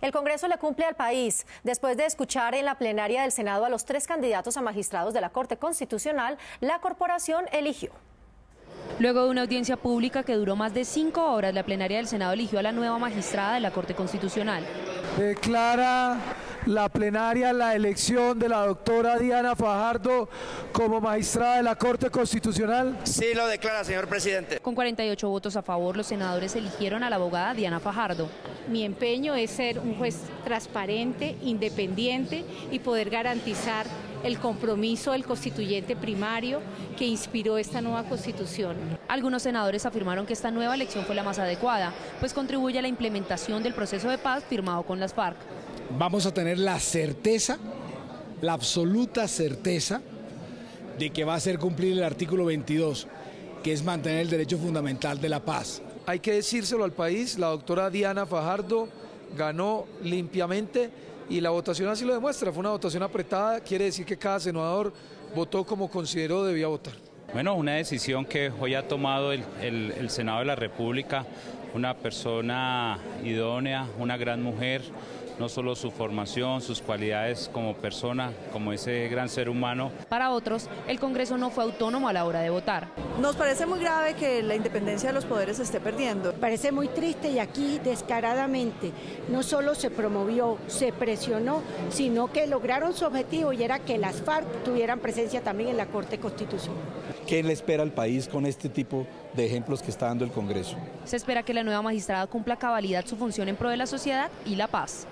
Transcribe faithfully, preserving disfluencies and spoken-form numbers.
El Congreso le cumple al país. Después de escuchar en la plenaria del Senado a los tres candidatos a magistrados de la Corte Constitucional, la corporación eligió. Luego de una audiencia pública que duró más de cinco horas, la plenaria del Senado eligió a la nueva magistrada de la Corte Constitucional. Declara la plenaria la elección de la doctora Diana Fajardo como magistrada de la Corte Constitucional. Sí, lo declara, señor presidente. Con cuarenta y ocho votos a favor, los senadores eligieron a la abogada Diana Fajardo. Mi empeño es ser un juez transparente, independiente y poder garantizar el compromiso del constituyente primario que inspiró esta nueva constitución. Algunos senadores afirmaron que esta nueva elección fue la más adecuada, pues contribuye a la implementación del proceso de paz firmado con las FARC. Vamos a tener la certeza, la absoluta certeza, de que va a hacer cumplir el artículo veintidós, que es mantener el derecho fundamental de la paz. Hay que decírselo al país, la doctora Diana Fajardo ganó limpiamente, y la votación así lo demuestra, fue una votación apretada, quiere decir que cada senador votó como consideró debía votar. Bueno, una decisión que hoy ha tomado el, el, el Senado de la República, una persona idónea, una gran mujer, no solo su formación, sus cualidades como persona, como ese gran ser humano. Para otros, el Congreso no fue autónomo a la hora de votar. Nos parece muy grave que la independencia de los poderes se esté perdiendo. Parece muy triste y aquí descaradamente no solo se promovió, se presionó, sino que lograron su objetivo y era que las FARC tuvieran presencia también en la Corte Constitucional. ¿Qué le espera al país con este tipo de ejemplos que está dando el Congreso? Se espera que la nueva magistrada cumpla a cabalidad su función en pro de la sociedad y la paz.